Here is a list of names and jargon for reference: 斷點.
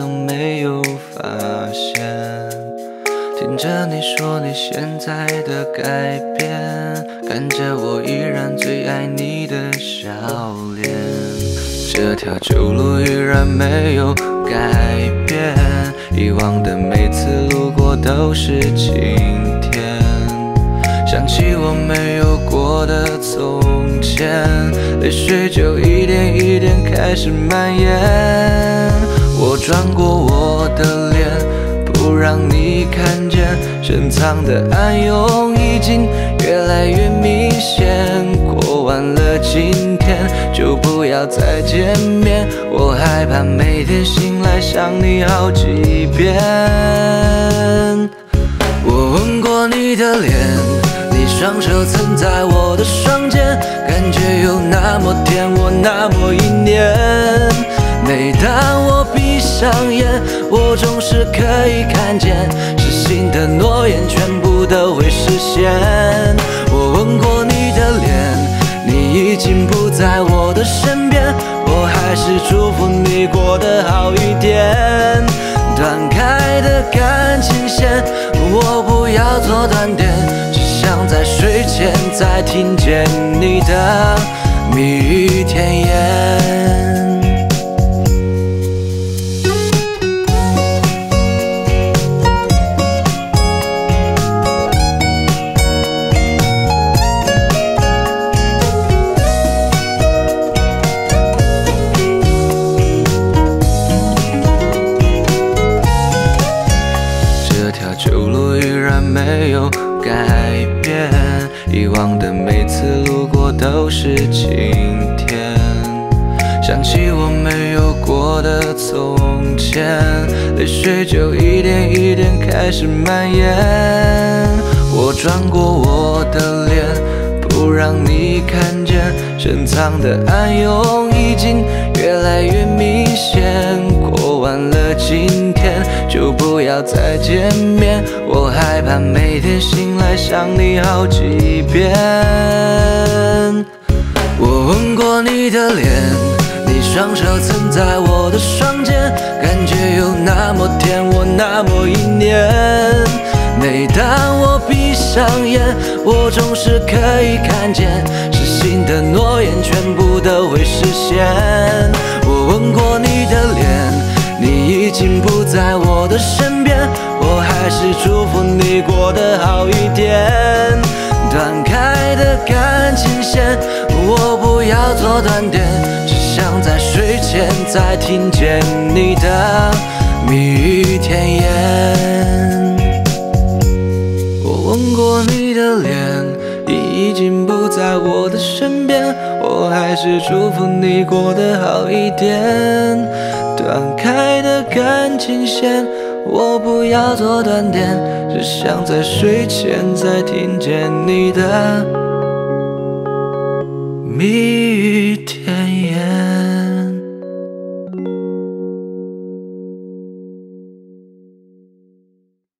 都没有发现。听着你说你现在的改变，看着我依然最爱你的笑脸。这条旧路依然没有改变，以往的每次路过都是晴天。想起我没有过的从前，泪水就一点一点开始蔓延。我转过我的脸，不让你看见，深藏的暗涌已经越来越明显。过完了今天，就不要再见面，我害怕每天醒来想你好几遍。我吻过你的脸，双手曾在我的双肩，感觉有那么甜，我那么一念。每当我闭上眼，我总是可以看见，痴心的诺言全部都会实现。我吻过你的脸，你已经不在我的身边，我还是祝福你过得好一点。断开的感情线，我不要做断点，想在睡前再听见你的蜜语甜言。这条旧路依然没有改变，以往的每次路过都是晴天。想起我没有过的从前，泪水就一点一点开始蔓延。我转过我的脸，不让你看见，深藏的暗涌已经越来越明显。过完了今天，就不要再见面，我害怕每天醒来想你好几遍。我吻过你的脸，你双手曾在我的双肩，感觉有那么甜，我那么一念。每当我闭上眼，我总是可以看见，痴心的诺言全部都会实现。我吻过你的脸，你已经不在我的身边，我还是祝福你过得好一点。断开的感情线，我不要做断点，只想在睡前再听见你的蜜语甜言。我吻过你的脸，你已经不在我的身边，我还是祝福你过得好一点。断开的感情线，我不要做断点，只想在睡前再听见你的蜜语甜言。